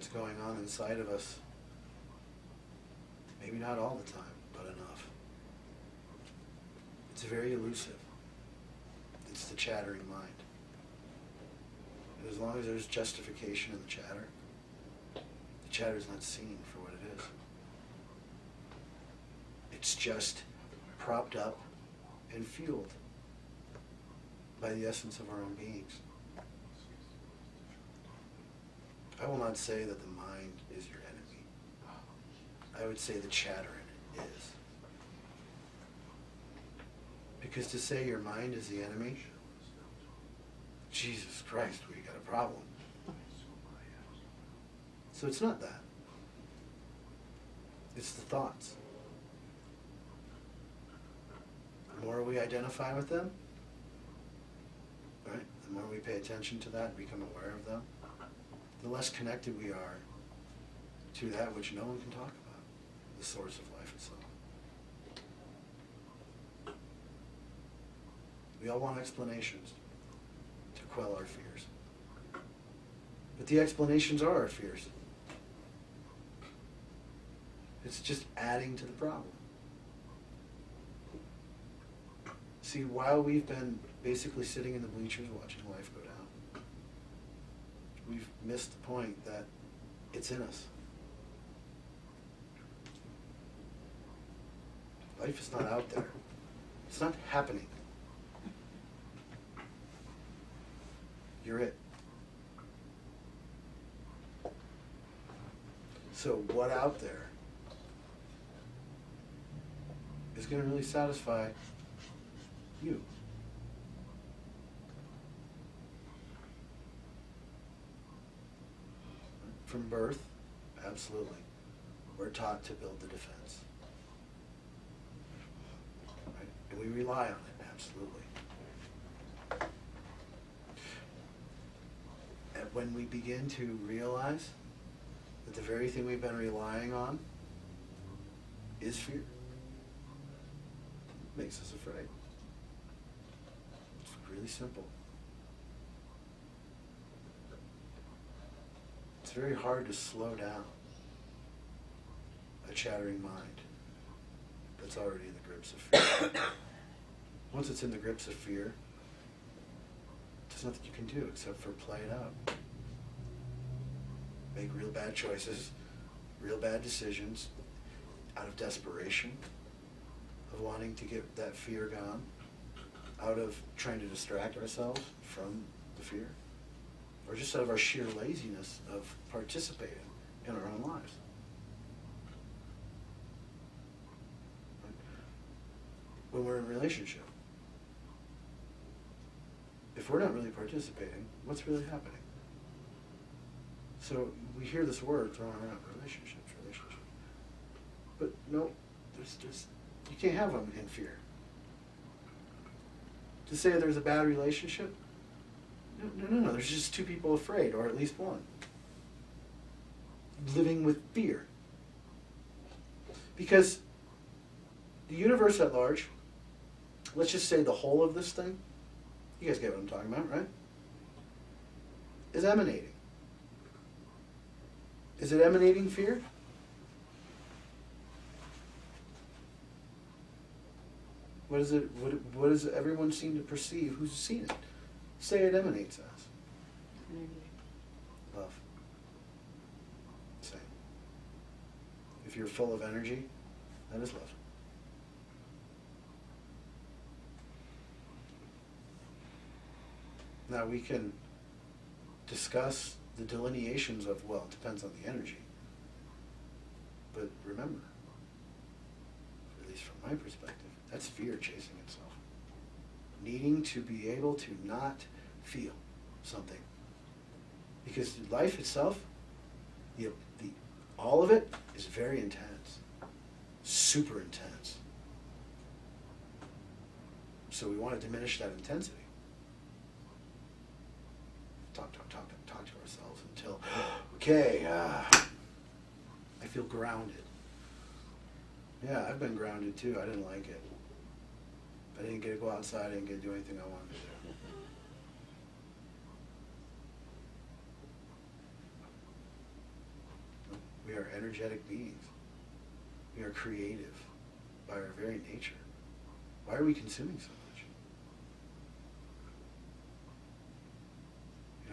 that's going on inside of us. Maybe not all the time, but enough. It's very elusive. It's the chattering mind. And as long as there's justification in the chatter is not seen for what it is. It's just propped up and fueled by the essence of our own beings. I will not say that the mind is your enemy. I would say the chatter in it is. Because to say your mind is the enemy, Jesus Christ, we got a problem. So it's not that. It's the thoughts. The more we identify with them, right? The more we pay attention to that and become aware of them, the less connected we are to that which no one can talk about, the source of life itself. We all want explanations to quell our fears. But the explanations are our fears. It's just adding to the problem. See, while we've been basically sitting in the bleachers watching life go down, we've missed the point that it's in us. Life is not out there. It's not happening. You're it. So what out there is going to really satisfy you? From birth, absolutely. We're taught to build the defense. Right? And we rely on it, absolutely. And when we begin to realize that the very thing we've been relying on is fear, it makes us afraid. It's really simple. It's very hard to slow down a chattering mind that's already in the grips of fear. Once it's in the grips of fear, there's nothing you can do except for play it out. Make real bad choices, real bad decisions out of desperation, of wanting to get that fear gone, out of trying to distract ourselves from the fear, or just out of our sheer laziness of participating in our own lives. Right? When we're in a relationship, if we're not really participating, what's really happening? So we hear this word thrown around, relationships, relationships. But no, there's just, you can't have them in fear. To say there's a bad relationship, no, there's just two people afraid, or at least one. Living with fear. Because the universe at large, let's just say the whole of this thing, you guys get what I'm talking about, right? Is emanating. Is it emanating fear? What is it, what does everyone seem to perceive who's seen it? Say it emanates us. Energy. Love. Same. If you're full of energy, that is love. Now we can discuss the delineations of, well, it depends on the energy. But remember, at least from my perspective, that's fear chasing itself. Needing to be able to not feel something. Because life itself, all of it is very intense. Super intense. So we want to diminish that intensity. Talk to ourselves until, okay, I feel grounded. Yeah, I've been grounded too. I didn't like it. I didn't get to go outside, I didn't get to do anything I wanted to do. are energetic beings. We are creative by our very nature. Why are we consuming so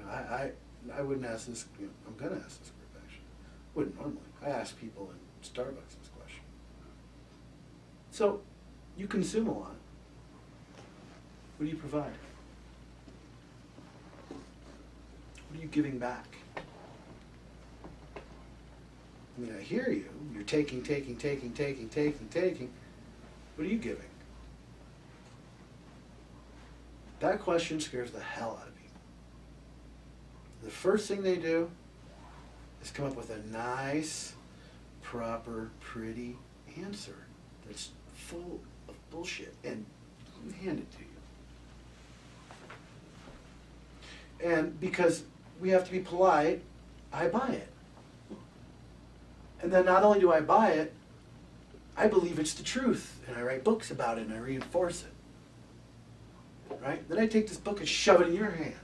much? You know, I wouldn't ask this, you know, I'm going to ask this group actually. Wouldn't normally. I ask people in Starbucks this question. So, you consume a lot. What do you provide? What are you giving back? I mean, I hear you. You're taking, taking, taking, taking, taking, taking. What are you giving? That question scares the hell out of people. The first thing they do is come up with a nice, proper, pretty answer that's full of bullshit and hand it to you. And because we have to be polite, I buy it. And then not only do I buy it, I believe it's the truth, and I write books about it, and I reinforce it, right? Then I take this book and shove it in your hands.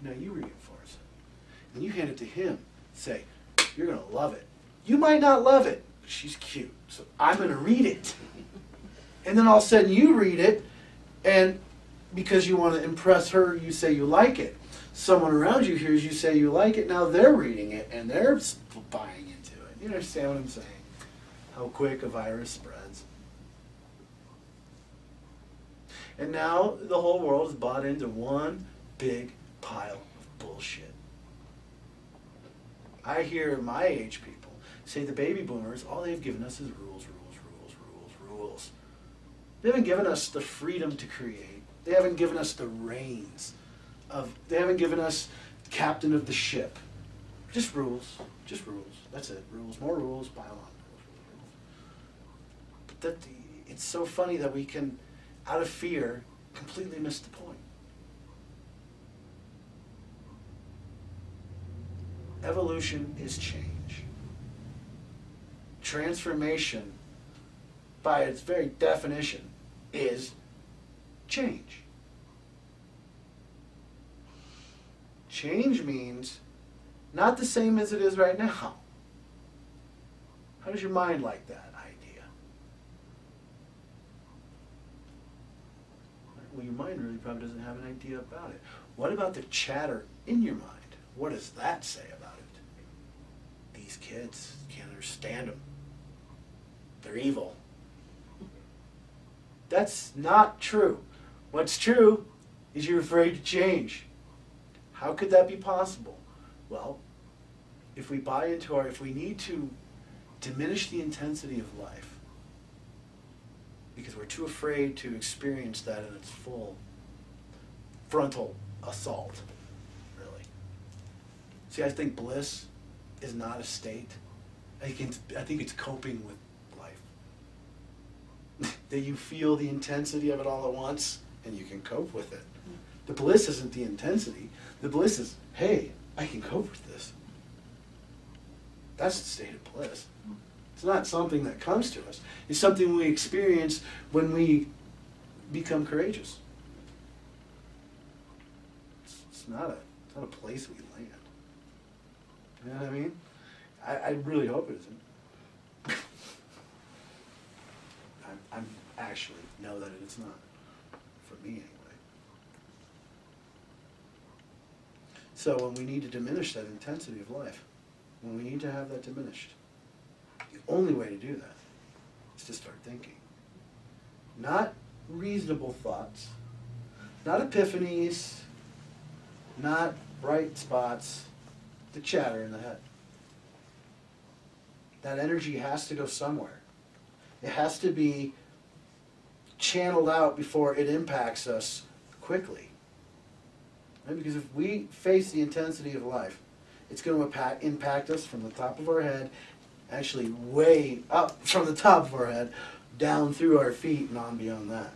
Now you reinforce it. And you hand it to him, say, you're going to love it. You might not love it, but she's cute, so I'm going to read it. And then all of a sudden you read it, and because you want to impress her, you say you like it. Someone around you hears you say you like it, now they're reading it, and they're buying into it. You understand what I'm saying? How quick a virus spreads. And now the whole world is bought into one big pile of bullshit. I hear my age people say the baby boomers, all they've given us is rules, rules, rules, rules, rules. They haven't given us the freedom to create. They haven't given us the reins. They haven't given us captain of the ship. Just rules. Just rules. That's it. Rules. More rules. Pile on. Rules, rules, rules. But it's so funny that we can, out of fear, completely miss the point. Evolution is change. Transformation, by its very definition, is change. Change means not the same as it is right now. How does your mind like that idea? Well, your mind really probably doesn't have an idea about it. What about the chatter in your mind? What does that say about it? These kids, can't understand them. They're evil. That's not true. What's true is you're afraid to change. How could that be possible? Well, if we buy into our, if we need to diminish the intensity of life, because we're too afraid to experience that in its full frontal assault, really. See, I think bliss is not a state. I think it's coping with life. That you feel the intensity of it all at once, and you can cope with it. The bliss isn't the intensity. The bliss is, hey, I can cope with this. That's the state of bliss. It's not something that comes to us. It's something we experience when we become courageous. It's not a place we land. You know what I mean? I really hope it isn't. I actually know that it's not. For me, anyway. So when we need to diminish that intensity of life, when we need to have that diminished, the only way to do that is to start thinking. Not reasonable thoughts, not epiphanies, not bright spots, the chatter in the head. That energy has to go somewhere. It has to be channeled out before it impacts us quickly. Because if we face the intensity of life, it's going to impact us from the top of our head, actually way up from the top of our head, down through our feet and on beyond that.